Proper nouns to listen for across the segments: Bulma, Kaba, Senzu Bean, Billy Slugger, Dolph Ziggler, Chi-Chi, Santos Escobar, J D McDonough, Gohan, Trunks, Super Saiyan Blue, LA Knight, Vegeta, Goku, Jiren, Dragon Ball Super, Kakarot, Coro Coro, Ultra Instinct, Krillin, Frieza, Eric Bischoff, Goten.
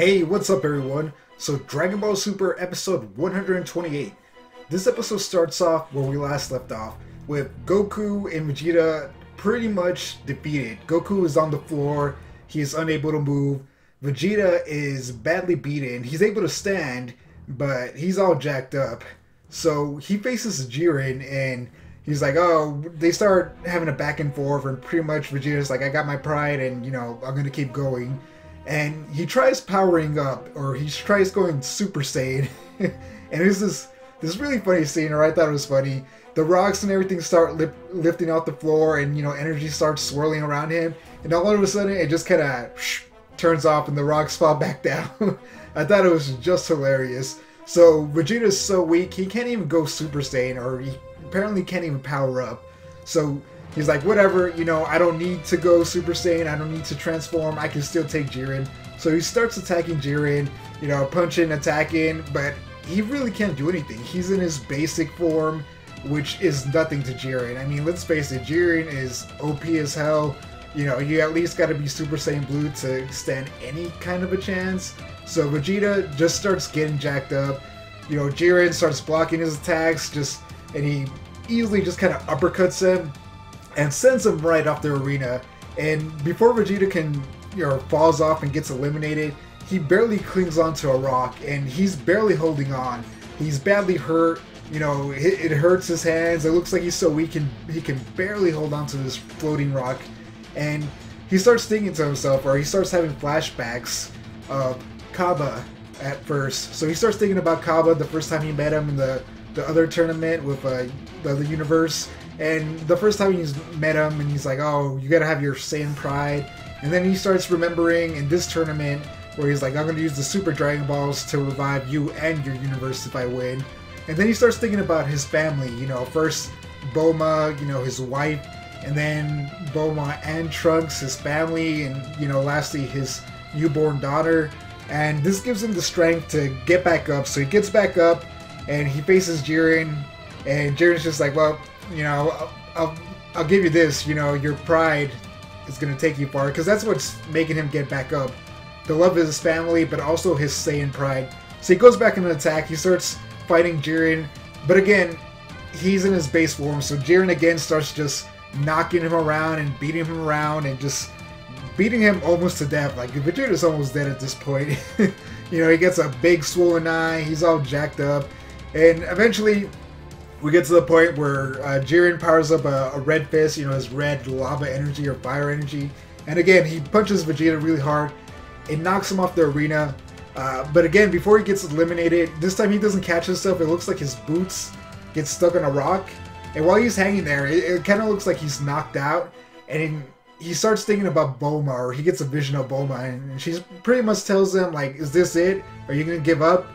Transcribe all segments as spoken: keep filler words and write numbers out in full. Hey, what's up everyone? So Dragon Ball Super episode one hundred twenty-eight. This episode starts off where we last left off, with Goku and Vegeta pretty much defeated. Goku is on the floor, he is unable to move, Vegeta is badly beaten, he's able to stand, but he's all jacked up. So he faces Jiren and he's like, oh, they start having a back and forth and pretty much Vegeta's like, I got my pride and you know, I'm gonna keep going. And he tries powering up, or he tries going Super Saiyan, and there's this this really funny scene, or I thought it was funny. The rocks and everything start lip, lifting off the floor, and you know energy starts swirling around him, and all of a sudden it just kind of turns off, and the rocks fall back down. I thought it was just hilarious. So Vegeta's so weak, he can't even go Super Saiyan, or he apparently can't even power up. So he's like, whatever, you know, I don't need to go Super Saiyan, I don't need to transform, I can still take Jiren. So he starts attacking Jiren, you know, punching, attacking, but he really can't do anything. He's in his basic form, which is nothing to Jiren. I mean, let's face it, Jiren is O P as hell. You know, you at least gotta be Super Saiyan Blue to stand any kind of a chance. So Vegeta just starts getting jacked up. You know, Jiren starts blocking his attacks, just, and he easily just kind of uppercuts him and sends him right off the arena. And before Vegeta can, you know, falls off and gets eliminated, he barely clings onto a rock, and he's barely holding on. He's badly hurt, you know, it, it hurts his hands, it looks like he's so weak and he can barely hold on to this floating rock. And he starts thinking to himself, or he starts having flashbacks of Kaba at first. So he starts thinking about Kaba the first time he met him in the, the other tournament with uh, the other universe. And the first time he's met him, and he's like, oh, you gotta have your Saiyan pride. And then he starts remembering in this tournament where he's like, I'm gonna use the Super Dragon Balls to revive you and your universe if I win. And then he starts thinking about his family, you know, first Bulma, you know, his wife, and then Bulma and Trunks, his family, and, you know, lastly, his newborn daughter. And this gives him the strength to get back up. So he gets back up, and he faces Jiren, and Jiren's just like, well, you know, I'll, I'll, I'll give you this, you know, your pride is going to take you far. Because that's what's making him get back up. The love of his family, but also his Saiyan pride. So he goes back in an attack, he starts fighting Jiren. But again, he's in his base form, so Jiren again starts just knocking him around and beating him around. And just beating him almost to death. Like, Vegeta's almost dead at this point. You know, he gets a big swollen eye, he's all jacked up. And eventually we get to the point where uh, Jiren powers up a, a red fist, you know, his red lava energy or fire energy. And again, he punches Vegeta really hard. It knocks him off the arena. Uh, but again, before he gets eliminated, this time he doesn't catch himself. It looks like his boots get stuck on a rock. And while he's hanging there, it, it kind of looks like he's knocked out. And he starts thinking about Bulma, or he gets a vision of Bulma. And she pretty much tells him, like, is this it? Are you going to give up?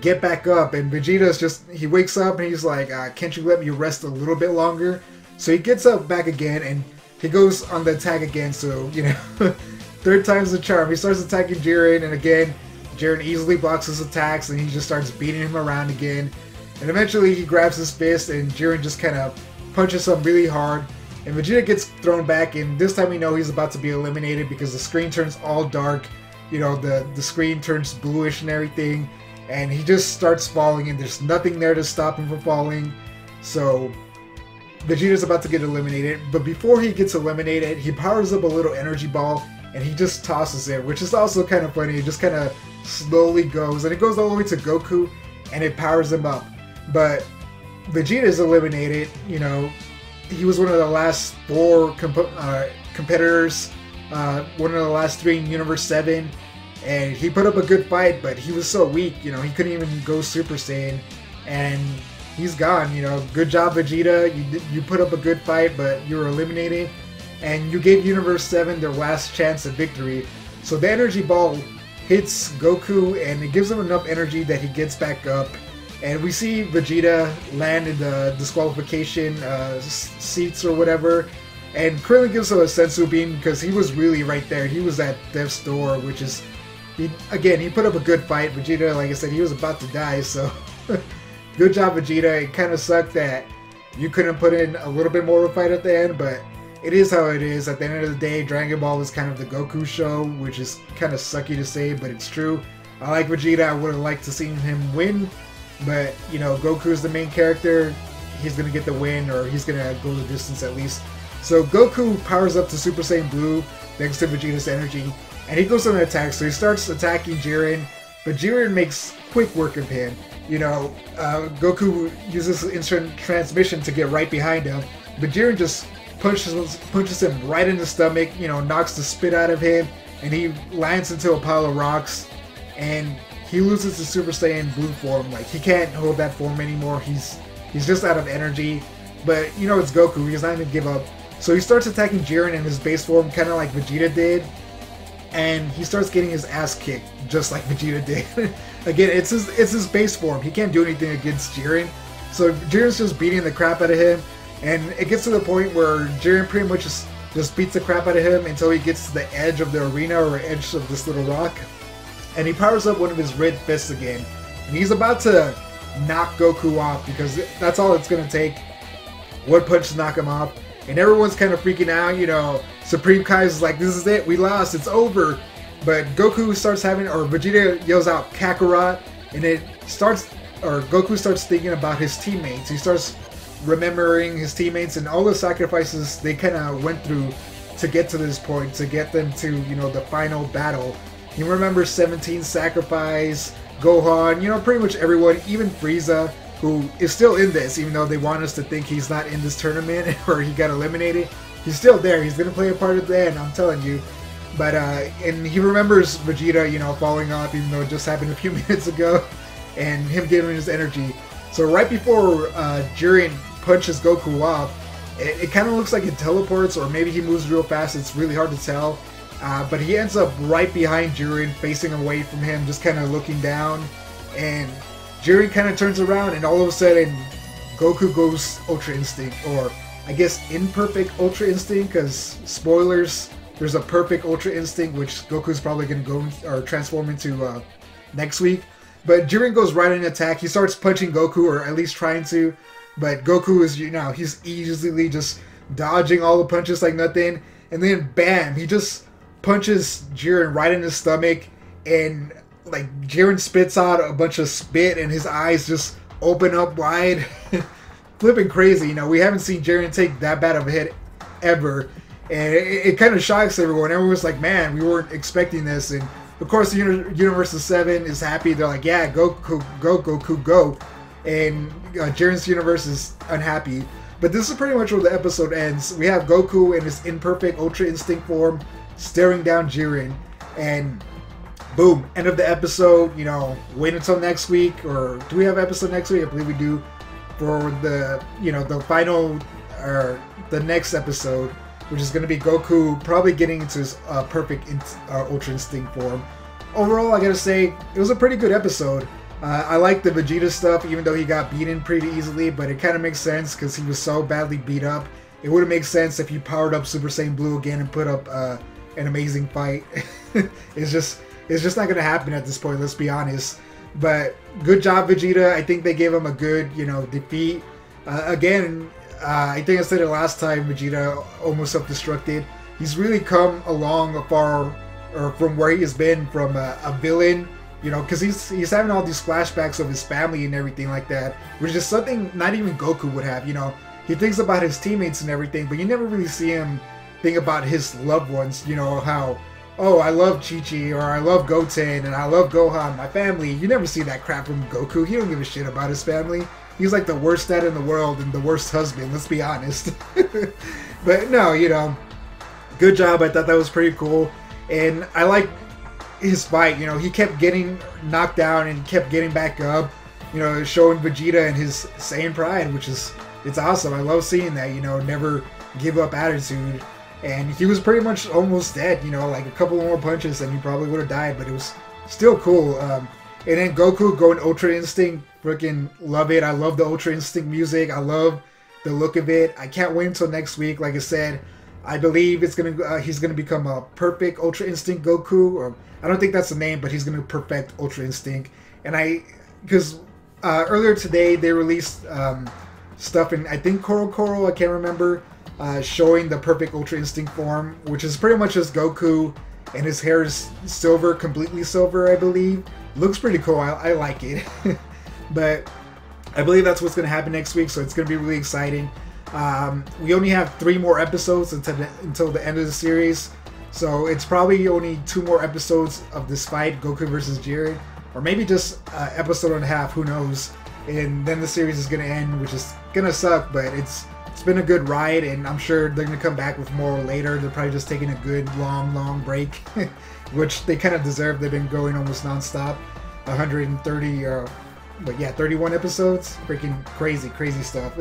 Get back up. And Vegeta's just, he wakes up and he's like, uh, can't you let me rest a little bit longer? So he gets up back again and he goes on the attack again. So, you know, third time's the charm. He starts attacking Jiren, and again, Jiren easily blocks his attacks and he just starts beating him around again. And eventually he grabs his fist and Jiren just kind of punches him really hard. And Vegeta gets thrown back, and this time we know he's about to be eliminated because the screen turns all dark. You know, the, the screen turns bluish and everything. And he just starts falling, and there's nothing there to stop him from falling. So Vegeta's about to get eliminated, but before he gets eliminated, he powers up a little energy ball and he just tosses it, which is also kind of funny. It just kind of slowly goes, and it goes all the way to Goku, and it powers him up. But Vegeta's eliminated. You know, he was one of the last four comp uh, competitors, uh, one of the last three in Universe seven. And he put up a good fight, but he was so weak, you know, he couldn't even go Super Saiyan. And he's gone, you know. Good job, Vegeta. You did, you put up a good fight, but you were eliminated. And you gave Universe seven their last chance at victory. So the energy ball hits Goku, and it gives him enough energy that he gets back up. And we see Vegeta land in the disqualification uh, seats or whatever. And Krillin gives him a Senzu Bean because he was really right there. He was at death's door, which is... He, again, he put up a good fight. Vegeta, like I said, he was about to die, so good job, Vegeta. It kind of sucked that you couldn't put in a little bit more of a fight at the end, but it is how it is. At the end of the day, Dragon Ball is kind of the Goku show, which is kind of sucky to say, but it's true. I like Vegeta. I would have liked to see him win, but, you know, Goku's the main character. He's going to get the win, or he's going to go the distance at least. So Goku powers up to Super Saiyan Blue thanks to Vegeta's energy, and he goes on an attack. So he starts attacking Jiren, but Jiren makes quick work of him. You know, uh, Goku uses instant transmission to get right behind him, but Jiren just punches, punches him right in the stomach, you know, knocks the spit out of him, and he lands into a pile of rocks, and he loses his Super Saiyan Blue form. Like, he can't hold that form anymore. He's he's just out of energy, but, you know, it's Goku. He's not going to give up. So he starts attacking Jiren in his base form, kind of like Vegeta did, and he starts getting his ass kicked, just like Vegeta did. Again, it's his, it's his base form. He can't do anything against Jiren. So Jiren's just beating the crap out of him, and it gets to the point where Jiren pretty much just, just beats the crap out of him until he gets to the edge of the arena, or edge of this little rock, and he powers up one of his red fists again. And he's about to knock Goku off, because that's all it's going to take. One punch to knock him off. And everyone's kind of freaking out, you know. Supreme Kai's like, this is it, we lost, it's over. But Goku starts having, or Vegeta yells out Kakarot, and it starts, or Goku starts thinking about his teammates. He starts remembering his teammates and all the sacrifices they kind of went through to get to this point, to get them to, you know, the final battle. He remembers seventeen's sacrifice, Gohan, you know, pretty much everyone, even Frieza, who is still in this, even though they want us to think he's not in this tournament or he got eliminated. He's still there. He's going to play a part of the end, I'm telling you. But, uh, and he remembers Vegeta, you know, falling off, even though it just happened a few minutes ago, and him giving his energy. So right before uh, Jiren punches Goku off, it, it kind of looks like it teleports, or maybe he moves real fast. It's really hard to tell. Uh, but he ends up right behind Jiren, facing away from him, just kind of looking down, and Jiren kind of turns around, and all of a sudden, Goku goes Ultra Instinct, or I guess imperfect Ultra Instinct, because spoilers, there's a perfect Ultra Instinct, which Goku's probably going to go or transform into uh, next week. But Jiren goes right in attack. He starts punching Goku, or at least trying to, but Goku is, you know, he's easily just dodging all the punches like nothing, and then bam, he just punches Jiren right in his stomach, and like Jiren spits out a bunch of spit, and his eyes just open up wide, flipping crazy. You know, we haven't seen Jiren take that bad of a hit ever, and it, it kind of shocks everyone. Everyone's like, "Man, we weren't expecting this." And of course, the uni Universe of Seven is happy. They're like, "Yeah, go, go, go, Goku, go!" And uh, Jiren's universe is unhappy. But this is pretty much where the episode ends. We have Goku in his imperfect Ultra Instinct form, staring down Jiren, and boom, end of the episode. You know, wait until next week, or do we have episode next week? I believe we do, for the, you know, the final, or the next episode, which is going to be Goku probably getting into his uh, perfect in uh, Ultra Instinct form. Overall, I gotta say, it was a pretty good episode. Uh, I like the Vegeta stuff, even though he got beaten pretty easily, but it kind of makes sense because he was so badly beat up. It wouldn't make sense if he powered up Super Saiyan Blue again and put up uh, an amazing fight. It's just... It's just not going to happen at this point, let's be honest. But good job, Vegeta. I think they gave him a good, you know, defeat. Uh, again, uh, I think I said it last time, Vegeta almost self-destructed. He's really come along far, or from where he has been, from a, a villain, you know, because he's, he's having all these flashbacks of his family and everything like that, which is something not even Goku would have, you know. He thinks about his teammates and everything, but you never really see him think about his loved ones, you know, how... Oh, I love Chi-Chi, or I love Goten, and I love Gohan, my family. You never see that crap from Goku. He don't give a shit about his family. He's like the worst dad in the world and the worst husband, let's be honest. But no, you know, good job. I thought that was pretty cool. And I like his fight. You know, he kept getting knocked down and kept getting back up, you know, showing Vegeta and his Saiyan pride, which is, it's awesome. I love seeing that, you know, never give up attitude. And he was pretty much almost dead, you know, like a couple more punches and he probably would have died, but it was still cool. Um, and then Goku going Ultra Instinct, freaking love it. I love the Ultra Instinct music. I love the look of it. I can't wait until next week. Like I said, I believe it's gonna uh, he's gonna become a perfect Ultra Instinct Goku. Or I don't think that's the name, but he's gonna perfect Ultra Instinct. And I, because uh, earlier today they released um, stuff in, I think, Coro Coro. I can't remember. uh, showing the perfect Ultra Instinct form, which is pretty much just Goku, and his hair is silver, completely silver, I believe. Looks pretty cool. I, I like it. But I believe that's what's going to happen next week, so it's going to be really exciting. Um, we only have three more episodes until the, until the end of the series, so it's probably only two more episodes of this fight, Goku versus Jiren, or maybe just uh, episode and a half, who knows. And then the series is going to end, which is going to suck, but it's it's been a good ride, and I'm sure they're going to come back with more later. They're probably just taking a good, long, long break, which they kind of deserve. They've been going almost non-stop, one hundred thirty, uh, but yeah, thirty-one episodes. Freaking crazy, crazy stuff.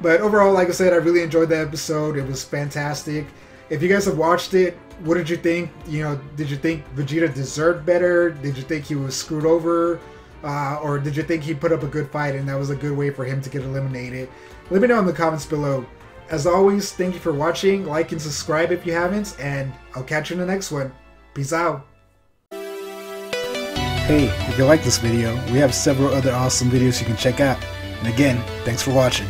But overall, like I said, I really enjoyed that episode. It was fantastic. If you guys have watched it, what did you think? You know, did you think Vegeta deserved better? Did you think he was screwed over? Uh, or did you think he put up a good fight and that was a good way for him to get eliminated? Let me know in the comments below. As always, thank you for watching. Like and subscribe if you haven't, and I'll catch you in the next one. Peace out. Hey, if you like this video, we have several other awesome videos you can check out. And again, thanks for watching.